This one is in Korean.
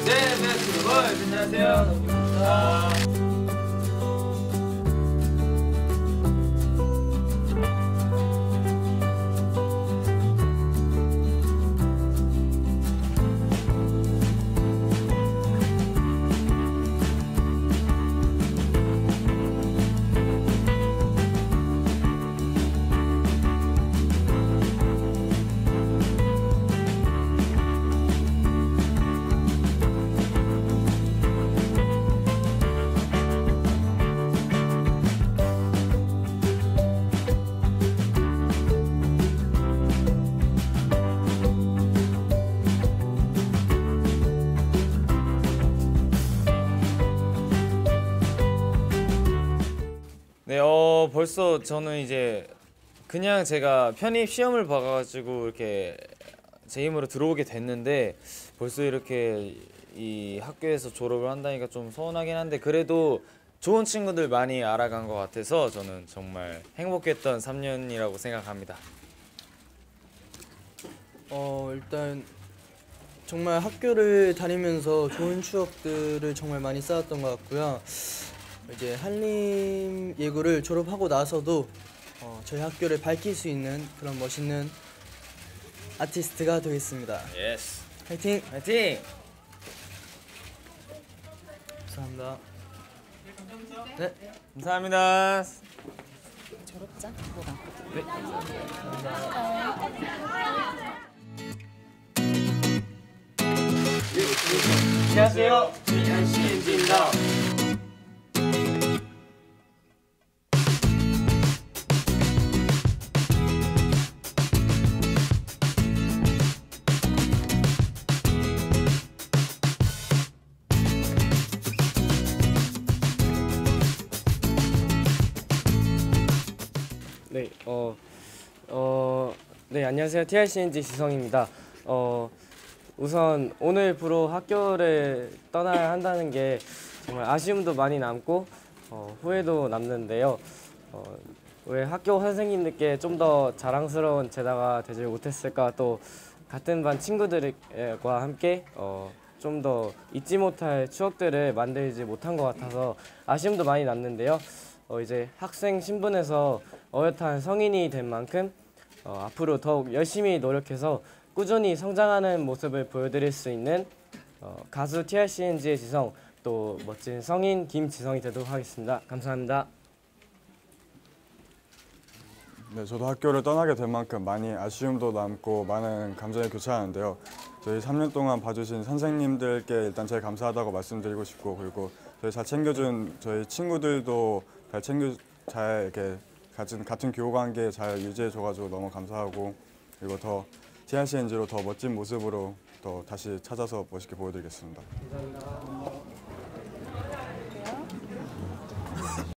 둘, 셋, 넷, 그리고 안녕하세요. 너구입니다. 네, 벌써 저는 이제 그냥 제가 편입 시험을 봐가지고 이렇게 제 힘으로 들어오게 됐는데 벌써 이렇게 이 학교에서 졸업을 한다니까 좀 서운하긴 한데 그래도 좋은 친구들 많이 알아간 것 같아서 저는 정말 행복했던 3년이라고 생각합니다. 일단 정말 학교를 다니면서 좋은 추억들을 정말 많이 쌓았던 것 같고요. 이제 한림 예고를 졸업하고 나서도 저희 학교를 밝힐 수 있는 그런 멋있는 아티스트가 되겠습니다. 예스. 화이팅! 화이팅! 감사합니다. 네, 감사합니다. 졸업장 뭐가? 네. 안녕하세요. TRCNG입니다. 네, 네, 안녕하세요. TRCNG 지성입니다. 우선 오늘 부로 학교를 떠나야 한다는 게 정말 아쉬움도 많이 남고 후회도 남는데요. 왜 학교 선생님들께 좀 더 자랑스러운 제자가 되지 못했을까, 또 같은 반 친구들과 함께 좀 더 잊지 못할 추억들을 만들지 못한 것 같아서 아쉬움도 많이 남는데요. 이제 학생 신분에서 어엿한 성인이 된 만큼 앞으로 더욱 열심히 노력해서 꾸준히 성장하는 모습을 보여드릴 수 있는 가수 TRCNG의 지성, 또 멋진 성인 김지성이 되도록 하겠습니다. 감사합니다. 네, 저도 학교를 떠나게 된 만큼 많이 아쉬움도 남고 많은 감정이 교차하는데요. 저희 3년 동안 봐주신 선생님들께 일단 제일 감사하다고 말씀드리고 싶고, 그리고 저희 잘 챙겨준 저희 친구들도 잘 이렇게 같은 교우관계 잘 유지해줘가지고 너무 감사하고, 그리고 더 TRCNG로 더 멋진 모습으로 더 다시 찾아서 멋있게 보여드리겠습니다. 감사합니다.